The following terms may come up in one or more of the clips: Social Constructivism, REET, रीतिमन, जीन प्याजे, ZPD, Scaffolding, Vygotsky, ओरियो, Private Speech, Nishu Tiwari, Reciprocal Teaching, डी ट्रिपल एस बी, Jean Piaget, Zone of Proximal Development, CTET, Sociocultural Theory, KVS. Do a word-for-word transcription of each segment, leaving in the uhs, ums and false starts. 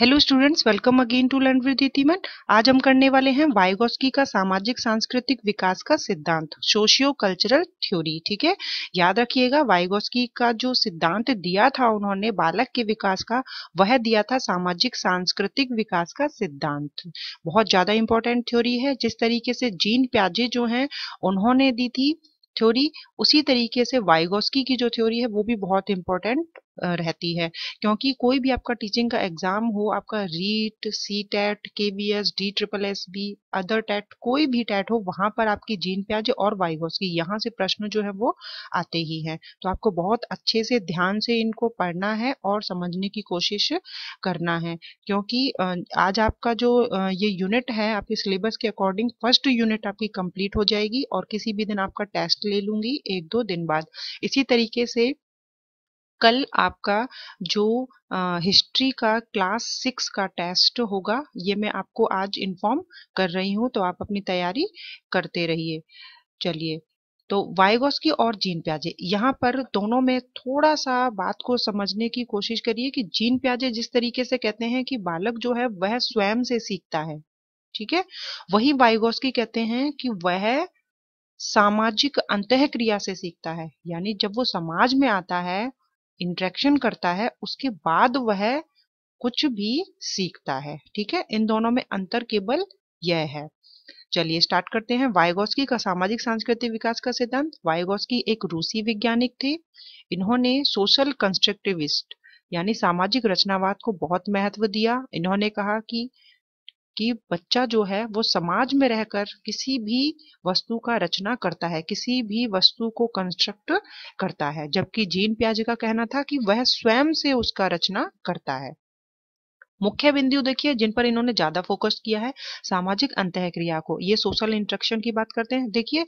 Hello students, welcome again to learn with रीतिमन। आज हम करने वाले हैं वाइगोत्स्की का सामाजिक सांस्कृतिक विकास का सिद्धांत, सोशियो कल्चरल थ्योरी। ठीक है, याद रखिएगा वाइगोत्स्की का जो सिद्धांत दिया था उन्होंने बालक के विकास का, वह दिया था सामाजिक सांस्कृतिक विकास का सिद्धांत। बहुत ज्यादा इंपॉर्टेंट थ्योरी है। जिस तरीके से जीन प्याजे जो है उन्होंने दी थी थ्योरी, उसी तरीके से वाइगोत्स्की की जो थ्योरी है वो भी बहुत इंपॉर्टेंट रहती है, क्योंकि कोई भी आपका टीचिंग का एग्जाम हो, आपका REET, CTET, KVS, डी ट्रिपल एस बी, other TET, कोई भी टेट हो, वहां पर आपकी जीन प्याजे और वाइगोत्स्की, यहाँ से प्रश्न जो है वो आते ही हैं। तो आपको बहुत अच्छे से ध्यान से इनको पढ़ना है और समझने की कोशिश करना है, क्योंकि आज आपका जो ये यूनिट है आपके सिलेबस के अकॉर्डिंग फर्स्ट यूनिट आपकी कंप्लीट हो जाएगी और किसी भी दिन आपका टेस्ट ले लूंगी एक दो दिन बाद। इसी तरीके से कल आपका जो हिस्ट्री का क्लास सिक्स का टेस्ट होगा, ये मैं आपको आज इन्फॉर्म कर रही हूँ, तो आप अपनी तैयारी करते रहिए। चलिए, तो वाइगोत्स्की और जीन प्याजे, यहाँ पर दोनों में थोड़ा सा बात को समझने की कोशिश करिए कि जीन प्याजे जिस तरीके से कहते हैं कि बालक जो है वह स्वयं से सीखता है, ठीक है, वही वाइगोत्स्की कहते हैं कि वह सामाजिक अंतःक्रिया से सीखता है। यानी जब वो समाज में आता है, इंटरेक्शन करता है, उसके बाद वह कुछ भी सीखता है। ठीक है, इन दोनों में अंतर केवल यह है। चलिए स्टार्ट करते हैं। वाइगोत्स्की का सामाजिक सांस्कृतिक विकास का सिद्धांत। वाइगोत्स्की एक रूसी वैज्ञानिक थे। इन्होंने सोशल कंस्ट्रक्टिविस्ट यानी सामाजिक रचनावाद को बहुत महत्व दिया। इन्होंने कहा कि कि बच्चा जो है वो समाज में रहकर किसी भी वस्तु का रचना करता है, किसी भी वस्तु को कंस्ट्रक्ट करता है, जबकि जीन पियाजे का कहना था कि वह स्वयं से उसका रचना करता है। मुख्य बिंदु देखिए जिन पर इन्होंने ज्यादा फोकस किया है, सामाजिक अंतःक्रिया को, ये सोशल इंटरेक्शन की बात करते हैं। देखिए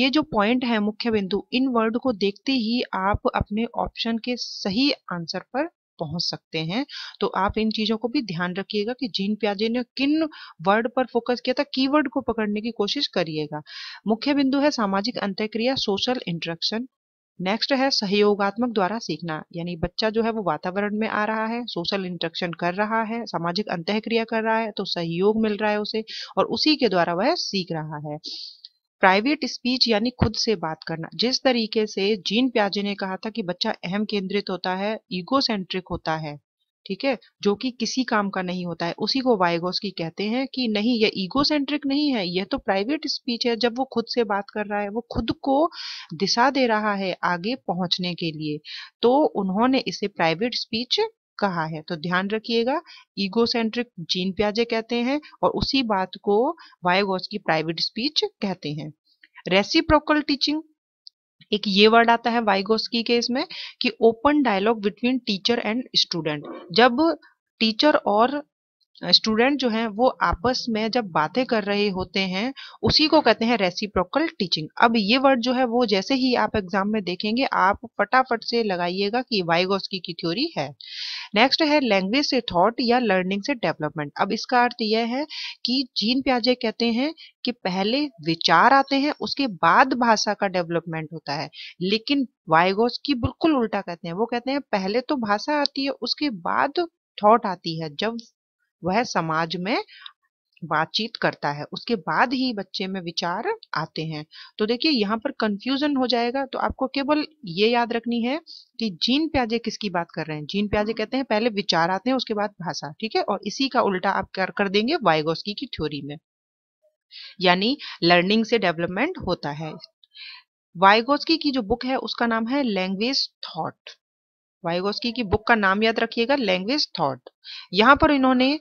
ये जो पॉइंट है मुख्य बिंदु, इन वर्ड को देखते ही आप अपने ऑप्शन के सही आंसर पर पहुंच सकते हैं, तो आप इन चीजों को भी ध्यान रखिएगा कि जीन पियाजे ने किन वर्ड पर फोकस किया था, कीवर्ड को पकड़ने की कोशिश करिएगा। मुख्य बिंदु है सामाजिक अंतःक्रिया, सोशल इंटरेक्शन। नेक्स्ट है सहयोगात्मक द्वारा सीखना, यानी बच्चा जो है वो वातावरण में आ रहा है, सोशल इंटरेक्शन कर रहा है, सामाजिक अंतःक्रिया कर रहा है, तो सहयोग मिल रहा है उसे और उसी के द्वारा वह सीख रहा है। प्राइवेट स्पीच यानी खुद से बात करना, जिस तरीके से जीन पियाजे ने कहा था कि बच्चा अहम केंद्रित होता है, ईगो सेंट्रिक होता है, ठीक है, जो कि किसी काम का नहीं होता है, उसी को वाइगोत्स्की कहते हैं कि नहीं, यह ईगो सेंट्रिक नहीं है, यह तो प्राइवेट स्पीच है। जब वो खुद से बात कर रहा है, वो खुद को दिशा दे रहा है आगे पहुंचने के लिए, तो उन्होंने इसे प्राइवेट स्पीच कहा है। तो ध्यान रखिएगा, ईगो सेंट्रिक जीन पियाजे कहते हैं और उसी बात को वाइगोत्स्की प्राइवेट स्पीच कहते हैं। रेसिप्रोकल टीचिंग, एक ये वर्ड आता है वाइगोत्स्की के इसमें कि open dialogue between teacher and student. जब टीचर और स्टूडेंट जो हैं वो आपस में जब बातें कर रहे होते हैं, उसी को कहते हैं रेसिप्रोकल टीचिंग। अब ये वर्ड जो है वो जैसे ही आप एग्जाम में देखेंगे आप फटाफट से लगाइएगा कि वाइगोत्स्की की थ्योरी है। नेक्स्ट है लैंग्वेज से थॉट या लर्निंग से डेवलपमेंट। अब इसका अर्थ यह है कि जीन पियाजे कहते हैं कि पहले विचार आते हैं, उसके बाद भाषा का डेवलपमेंट होता है, लेकिन वाइगोत्स्की बिल्कुल उल्टा कहते हैं। वो कहते हैं पहले तो भाषा आती है, उसके बाद थॉट आती है, जब वह समाज में बातचीत करता है उसके बाद ही बच्चे में विचार आते हैं। तो देखिए यहाँ पर कंफ्यूजन हो जाएगा, तो आपको केवल ये याद रखनी है कि जीन पियाजे किसकी बात कर रहे हैं। जीन पियाजे कहते हैं पहले विचार आते हैं, उसके बाद भाषा, ठीक है, और इसी का उल्टा आप कर कर देंगे वाइगोत्स्की की थ्योरी में, यानी लर्निंग से डेवलपमेंट होता है। वाइगोत्स्की की जो बुक है उसका नाम है लैंग्वेज थॉट। वाइगोत्स्की की बुक का नाम याद रखिएगा, लैंग्वेज थॉट। यहाँ पर इन्होंने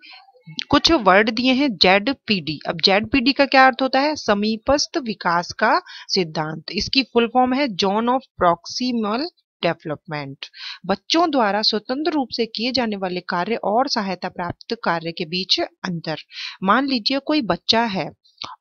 कुछ वर्ड दिए हैं, जेड पी डी। अब जेड पी डी का क्या अर्थ होता है? समीपस्थ विकास का सिद्धांत। इसकी फुल फॉर्म है जोन ऑफ प्रॉक्सिमल डेवलपमेंट। बच्चों द्वारा स्वतंत्र रूप से किए जाने वाले कार्य और सहायता प्राप्त कार्य के बीच अंतर। मान लीजिए कोई बच्चा है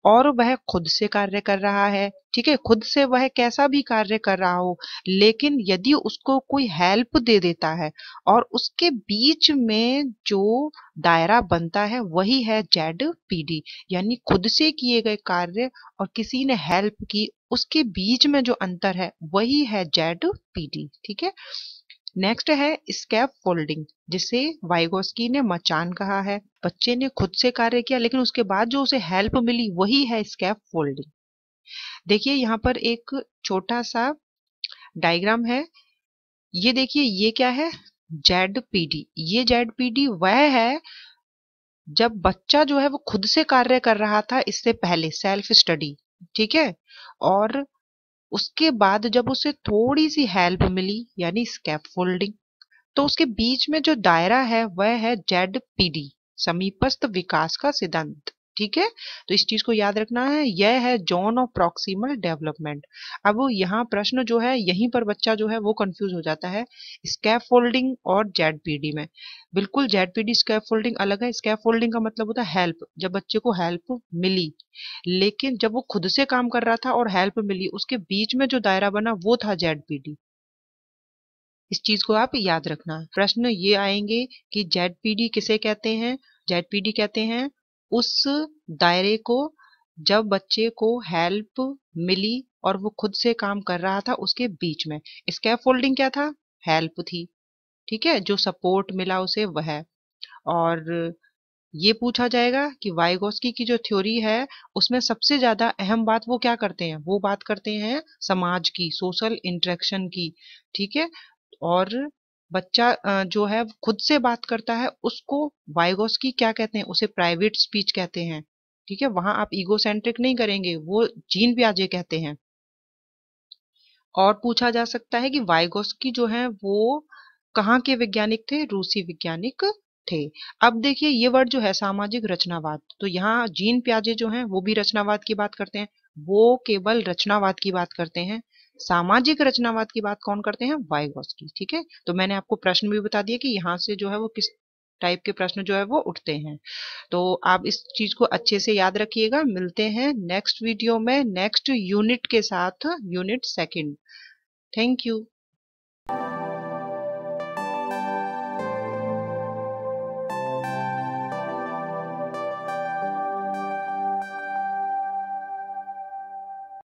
और वह खुद से कार्य कर रहा है, ठीक है, खुद से वह कैसा भी कार्य कर रहा हो, लेकिन यदि उसको कोई हेल्प दे देता है और उसके बीच में जो दायरा बनता है वही है जेड पी डी, यानी खुद से किए गए कार्य और किसी ने हेल्प की, उसके बीच में जो अंतर है वही है जेड पी डी, ठीक है। नेक्स्ट है स्कैफोल्डिंग, जिसे वाइगोत्स्की ने मचान कहा है। बच्चे ने खुद से कार्य किया लेकिन उसके बाद जो उसे हेल्प मिली वही है स्कैफोल्डिंग। देखिए यहाँ पर एक छोटा सा डायग्राम है, ये देखिए ये क्या है, जेड पी डी। ये जेड पी डी वह है जब बच्चा जो है वो खुद से कार्य कर रहा था इससे पहले, सेल्फ स्टडी, ठीक है, और उसके बाद जब उसे थोड़ी सी हेल्प मिली यानी स्कैफोल्डिंग। तो उसके बीच में जो दायरा है वह है जेड पी डी, समीपस्थ विकास का सिद्धांत, ठीक है। तो इस चीज को याद रखना है, यह है जोन ऑफ प्रॉक्सिमल डेवलपमेंट। अब यहाँ प्रश्न जो है यहीं पर बच्चा जो है वो कंफ्यूज हो जाता है स्कैफोल्डिंग और जेड पी डी में। बिल्कुल जेड पी डी स्कैफोल्डिंग अलग है। स्कैफोल्डिंग का मतलब होता है हेल्प, जब बच्चे को हेल्प मिली, लेकिन जब वो खुद से काम कर रहा था और हेल्प मिली उसके बीच में जो दायरा बना वो था जेड पी डी। इस चीज को आप याद रखना। प्रश्न ये आएंगे कि जेड पी डी किसे कहते हैं। जेड पी डी कहते हैं उस दायरे को जब बच्चे को हेल्प मिली और वो खुद से काम कर रहा था उसके बीच में। स्कैफोल्डिंग क्या था, हेल्प थी, ठीक है, जो सपोर्ट मिला उसे वह। और ये पूछा जाएगा कि वाइगोत्स्की की जो थ्योरी है उसमें सबसे ज्यादा अहम बात वो क्या करते हैं, वो बात करते हैं समाज की, सोशल इंटरेक्शन की, ठीक है। और बच्चा जो है खुद से बात करता है उसको वाइगोत्स्की क्या कहते हैं, उसे प्राइवेट स्पीच कहते हैं, ठीक है। वहां आप ईगोसेंट्रिक नहीं करेंगे, वो जीन पियाजे कहते हैं। और पूछा जा सकता है कि वाइगोत्स्की जो है वो कहाँ के वैज्ञानिक थे, रूसी वैज्ञानिक थे। अब देखिए ये वर्ड जो है सामाजिक रचनावाद, तो यहाँ जीन पियाजे जो है वो भी रचनावाद की बात करते हैं, वो केवल रचनावाद की बात करते हैं। सामाजिक रचनावाद की बात कौन करते हैं, वाइगोत्स्की, ठीक है। तो मैंने आपको प्रश्न भी बता दिया कि यहाँ से जो है वो किस टाइप के प्रश्न जो है वो उठते हैं। तो आप इस चीज को अच्छे से याद रखिएगा। मिलते हैं नेक्स्ट वीडियो में नेक्स्ट यूनिट के साथ, यूनिट सेकंड। Thank you.